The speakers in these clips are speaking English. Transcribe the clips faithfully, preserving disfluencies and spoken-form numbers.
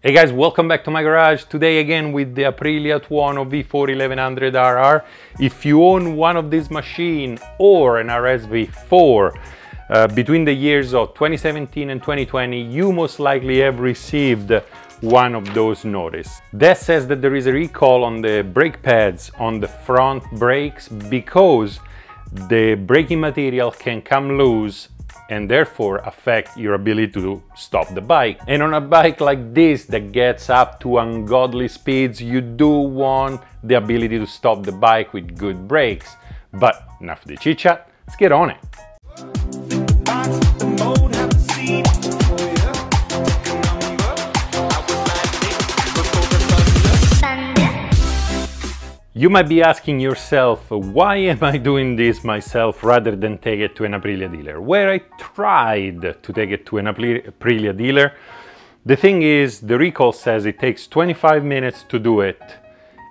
Hey guys, welcome back to my garage. Today again with the Aprilia Tuono V four eleven hundred R R. If you own one of these machines or an R S V four uh, between the years of twenty seventeen and twenty twenty, you most likely have received one of those notices. That says that there is a recall on the brake pads on the front brakes because the braking material can come loose and therefore affect your ability to stop the bike. And on a bike like this that gets up to ungodly speeds, you do want the ability to stop the bike with good brakes. But enough of the chit chat, let's get on it. You might be asking yourself, why am I doing this myself rather than take it to an Aprilia dealer? Where I tried to take it to an Aprilia dealer, the thing is, the recall says it takes twenty-five minutes to do it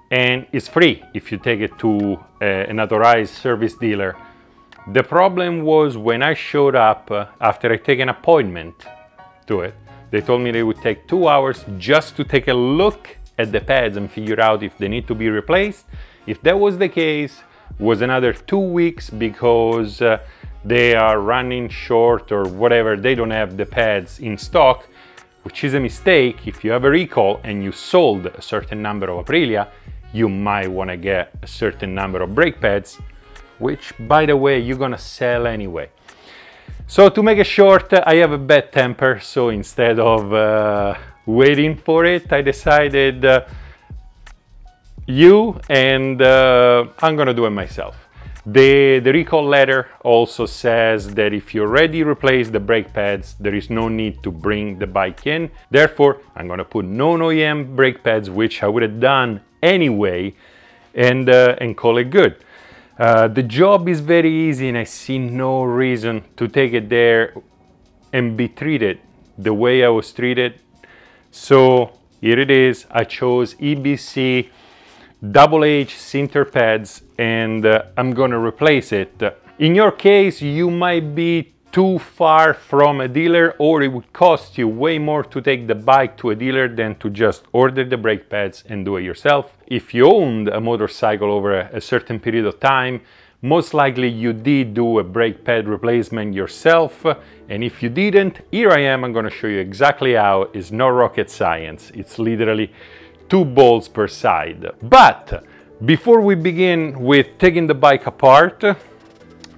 and it's free if you take it to uh, an authorized service dealer. The problem was when I showed up uh, after I take an appointment to it, they told me they would take two hours just to take a look at the pads and figure out if they need to be replaced. If that was the case, was another two weeks because uh, they are running short or whatever, they don't have the pads in stock, which is a mistake. If you have a recall and you sold a certain number of Aprilia, you might want to get a certain number of brake pads, which by the way, you're gonna sell anyway. So to make it short, I have a bad temper, so instead of uh, waiting for it, I decided uh, you and uh, I'm gonna do it myself. The, the recall letter also says that if you already replace the brake pads, there is no need to bring the bike in. Therefore, I'm gonna put non-O E M brake pads, which I would have done anyway, and, uh, and call it good. Uh, the job is very easy and I see no reason to take it there and be treated the way I was treated. So here it is. I chose E B C Double H sinter pads and uh, I'm gonna replace it. In your case, you might be too far from a dealer or it would cost you way more to take the bike to a dealer than to just order the brake pads and do it yourself. If you owned a motorcycle over a, a certain period of time, most likely you did do a brake pad replacement yourself, and if you didn't, here I am, I'm going to show you exactly how. It's not rocket science, it's literally two bolts per side. But before we begin with taking the bike apart,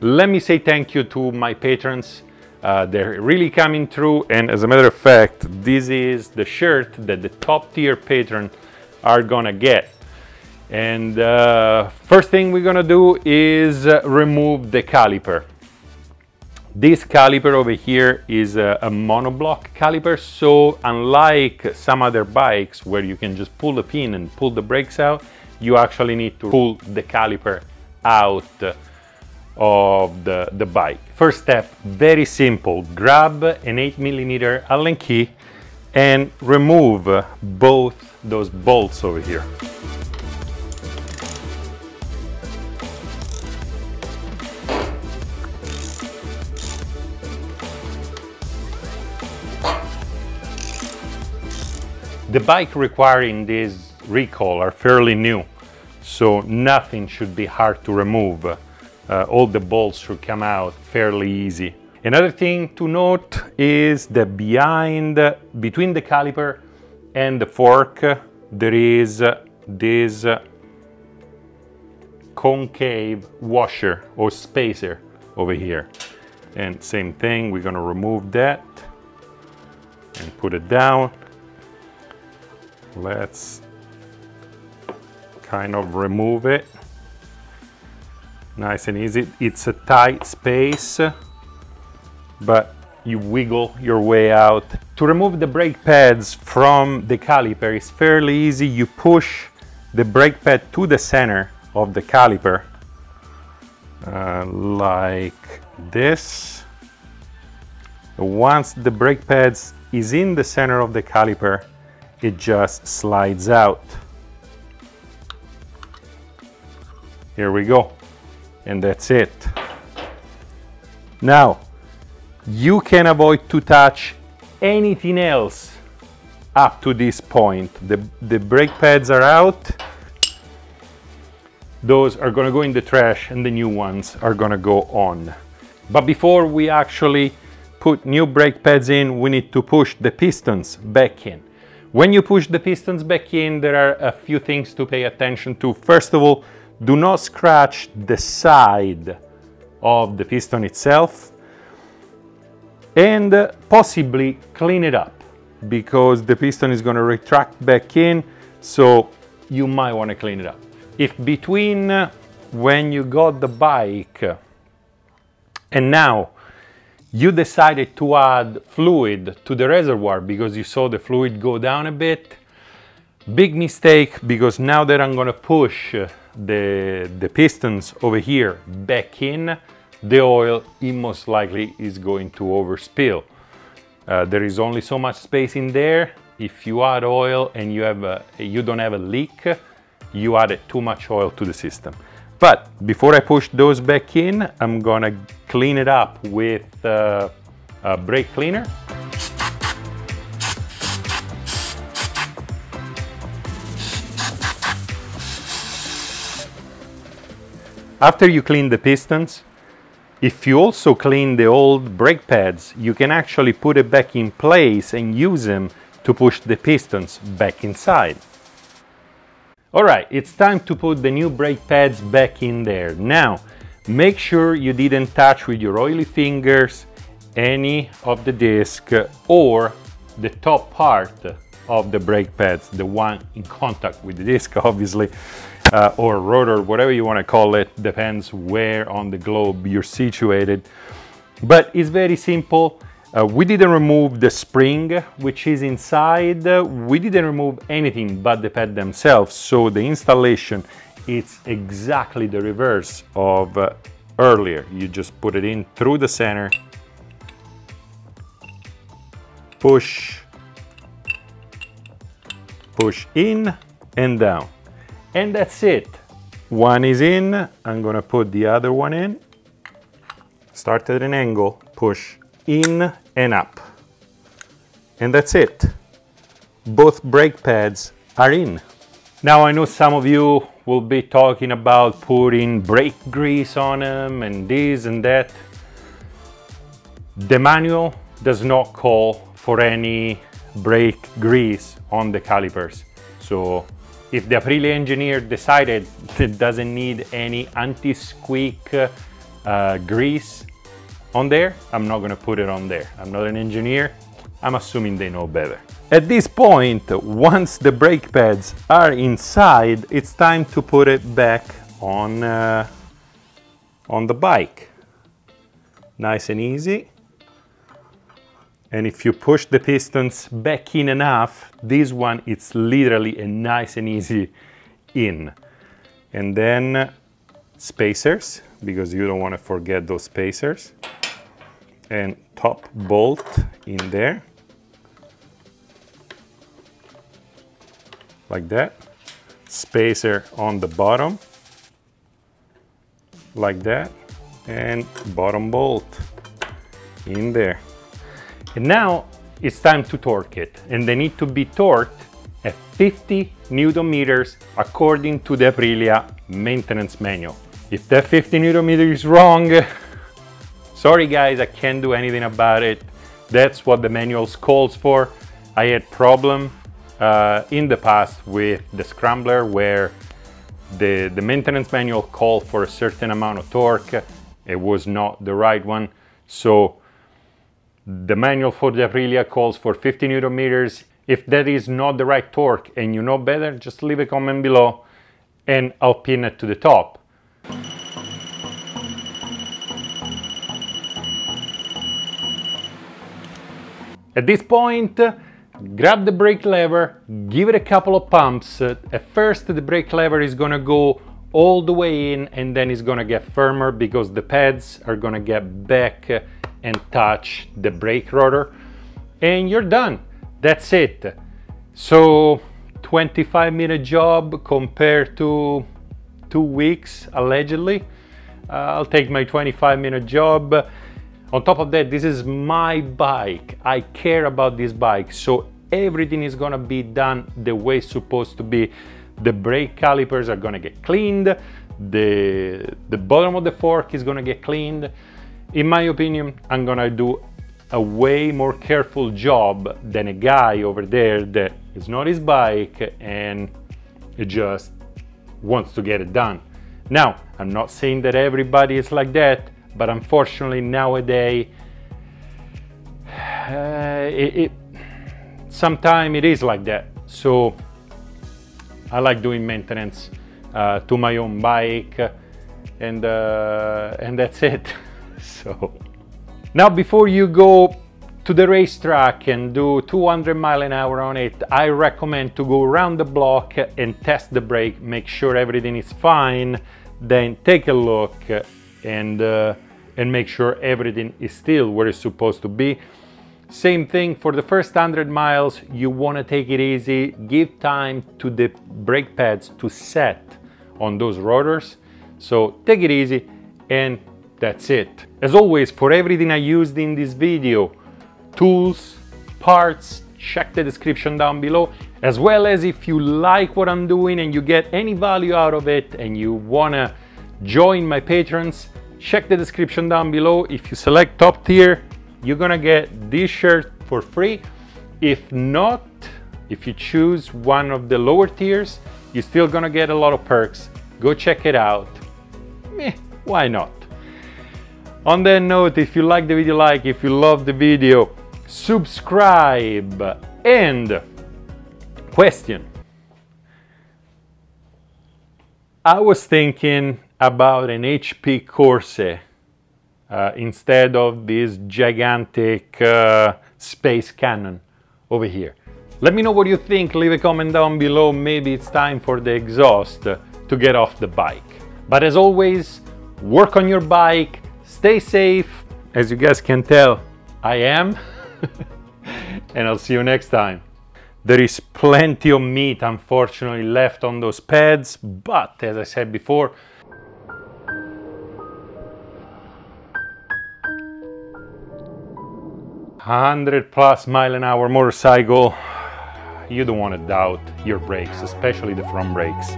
let me say thank you to my patrons, uh, they're really coming through, and as a matter of fact, this is the shirt that the top tier patron are gonna get. And uh, first thing we're gonna do is uh, remove the caliper. This caliper over here is a, a monoblock caliper, so unlike some other bikes where you can just pull the pin and pull the brakes out, you actually need to pull the caliper out of the, the bike. First step, very simple, grab an eight millimeter Allen key and remove both those bolts over here. The bike requiring this recall are fairly new, so nothing should be hard to remove. Uh, all the bolts should come out fairly easy. Another thing to note is that behind, uh, between the caliper and the fork, uh, there is uh, this uh, concave washer or spacer over here. And same thing, we're gonna remove that and put it down. Let's kind of remove it. Nice and easy. It's a tight space, but you wiggle your way out. To remove the brake pads from the caliper is fairly easy. You push the brake pad to the center of the caliper, uh, like this. Once the brake pads is in the center of the caliper, it just slides out. Here we go. And that's it. Now, you can avoid to touch anything else up to this point. The, the brake pads are out. Those are gonna go in the trash and the new ones are gonna go on. But before we actually put new brake pads in, we need to push the pistons back in. When you push the pistons back in, there are a few things to pay attention to. First of all, do not scratch the side of the piston itself, and possibly clean it up, because the piston is going to retract back in, so you might want to clean it up. If between when you got the bike and now you decided to add fluid to the reservoir because you saw the fluid go down a bit, big mistake, because now that I'm going to push the, the pistons over here back in, the oil it most likely is going to overspill. Uh, there is only so much space in there. If you add oil and you have a, you don't have a leak, you added too much oil to the system. But before I push those back in, I'm gonna clean it up with uh, a brake cleaner. After you clean the pistons, if you also clean the old brake pads, you can actually put it back in place and use them to push the pistons back inside. All right, it's time to put the new brake pads back in there. Now, make sure you didn't touch with your oily fingers any of the disc or the top part of the brake pads, the one in contact with the disc, obviously. Uh, or rotor, whatever you want to call it, depends where on the globe you're situated. But it's very simple. Uh, we didn't remove the spring which is inside. We didn't remove anything but the pad themselves, so the installation it's exactly the reverse of uh, earlier. You just put it in through the center, push, push in and down. And that's it. One is in, I'm gonna put the other one in. Start at an angle, push in and up. And that's it. Both brake pads are in. Now I know some of you will be talking about putting brake grease on them and this and that. The manual does not call for any brake grease on the calipers. So if the Aprilia engineer decided it doesn't need any anti-squeak uh, grease on there, I'm not gonna put it on there. I'm not an engineer, I'm assuming they know better. At this point, once the brake pads are inside, it's time to put it back on, uh, on the bike. Nice and easy. And if you push the pistons back in enough, this one, it's literally a nice and easy in. And then spacers, because you don't want to forget those spacers. And top bolt in there. Like that. Spacer on the bottom. Like that. And bottom bolt in there. And now it's time to torque it, and they need to be torqued at fifty newton meters according to the Aprilia maintenance manual. If that fifty newton meters is wrong, sorry guys, I can't do anything about it. That's what the manual calls for. I had problem uh, in the past with the Scrambler where the, the maintenance manual called for a certain amount of torque. It was not the right one. So the manual for the Aprilia calls for fifty newton meters. If that is not the right torque and you know better, just leave a comment below and I'll pin it to the top. At this point, grab the brake lever, give it a couple of pumps. At first, the brake lever is gonna go all the way in and then it's gonna get firmer because the pads are gonna get back and touch the brake rotor, and you're done. That's it. So twenty-five minute job compared to two weeks allegedly. uh, I'll take my twenty-five minute job. On top of that, this is my bike. I care about this bike, so everything is gonna be done the way it's supposed to be. The brake calipers are gonna get cleaned, the, the bottom of the fork is gonna get cleaned. In my opinion, I'm gonna do a way more careful job than a guy over there that is not his bike and it just wants to get it done. Now, I'm not saying that everybody is like that, but unfortunately nowadays, uh, it, it sometimes it is like that. So I like doing maintenance uh, to my own bike, and uh, and that's it. So now, before you go to the racetrack and do two hundred miles an hour on it, I recommend to go around the block and test the brake, make sure everything is fine, then take a look and uh, and make sure everything is still where it's supposed to be. Same thing for the first one hundred miles, you want to take it easy, give time to the brake pads to set on those rotors, so take it easy, and that's it. As always, for everything I used in this video, tools, parts, check the description down below, as well as if you like what I'm doing and you get any value out of it and you wanna join my patrons, check the description down below. If you select top tier, you're gonna get this shirt for free. If not, if you choose one of the lower tiers, you're still gonna get a lot of perks. Go check it out. Meh, why not? On that note, if you like the video, like, if you love the video, subscribe. And question. I was thinking about an H P Corse uh, instead of this gigantic uh, space cannon over here. Let me know what you think, leave a comment down below. Maybe it's time for the exhaust to get off the bike. But as always, work on your bike. Stay safe. As you guys can tell, I am. And I'll see you next time. There is plenty of meat, unfortunately, left on those pads, but as I said before, one hundred plus mile an hour motorcycle, you don't want to doubt your brakes, especially the front brakes.